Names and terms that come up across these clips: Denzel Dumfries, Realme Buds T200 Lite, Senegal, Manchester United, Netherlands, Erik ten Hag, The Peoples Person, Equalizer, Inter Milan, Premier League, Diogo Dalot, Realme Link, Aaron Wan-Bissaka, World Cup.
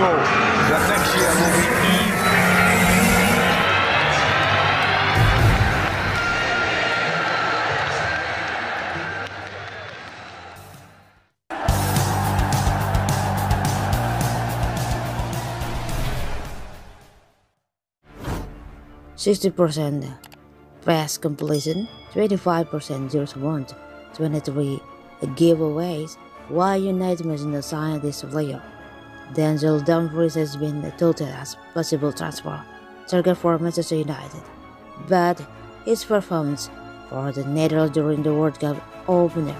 know that next year will be even. "60% pass completion, 25% 0-1, 23 giveaways. Why United must not sign this player? Denzel Dumfries has been touted as possible transfer target for Manchester United, but his performance for the Netherlands during the World Cup opener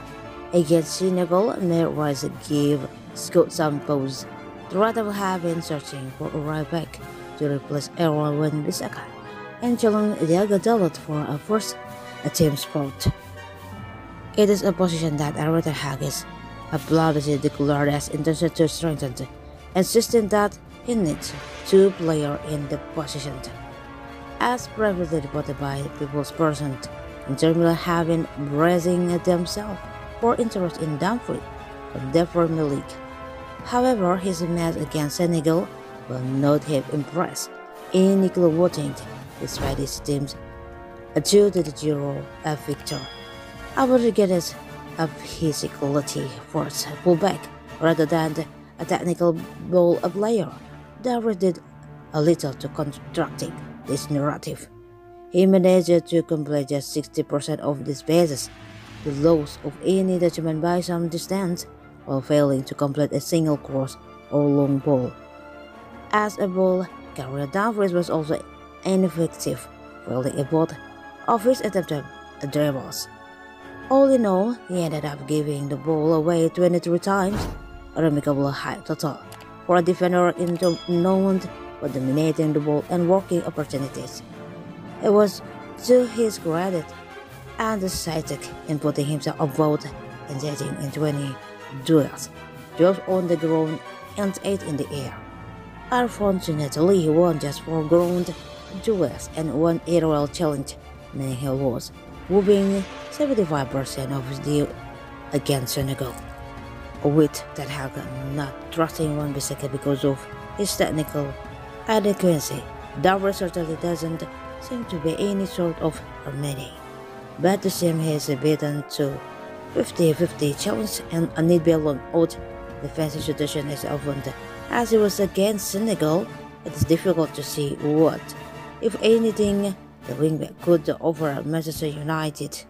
against Senegal may rise give Scott some pause. The Raptors have been searching for a right back to replace Aaron Wan-Bissaka and challenge Diogo Dalot for a first team spot. It is a position that Erik ten Hag is publicly declared as interested to strengthen, insisting that he needs two players in the position. As previously reported by The Peoples Person, Inter Milan have been bracing themselves for interest in Dumfries from the Premier League. However, his match against Senegal will not have impressed any club voting, despite his team's 2-0 victory. I would regard as a physicality force fullback rather than a technical ball player. Darwin did a little to contradicting this narrative. He managed to complete just 60% of the passes, the lowest of any Dutchman by some distance, while failing to complete a single cross or long ball. As a ball carrier, Dumfries was also ineffective, failing a both of his attempted dribbles. All in all, he ended up giving the ball away 23 times, a remarkable high total for a defender known for dominating the ball and working opportunities. It was to his credit and decided in putting himself about and engaging in 20 duels, 12 on the ground and 8 in the air. Unfortunately, he won just 4 ground duels and 1 aerial challenge, meaning he was moving 75% of his deal against Senegal. With Ten Hag not trusting Wan-Bissaka because of his technical adequacy, Dumfries certainly doesn't seem to be any sort of remedy. But the same has beaten to 50-50 challenge and a need be long out defensive situation is often as it was against Senegal. It is difficult to see what, if anything, the wingback could offer Manchester United.